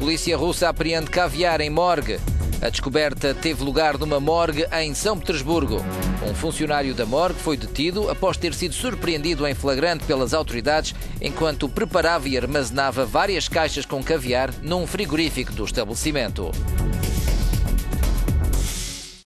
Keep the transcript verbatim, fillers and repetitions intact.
Polícia russa apreende caviar em morgue. A descoberta teve lugar numa morgue em São Petersburgo. Um funcionário da morgue foi detido após ter sido surpreendido em flagrante pelas autoridades enquanto preparava e armazenava várias caixas com caviar num frigorífico do estabelecimento.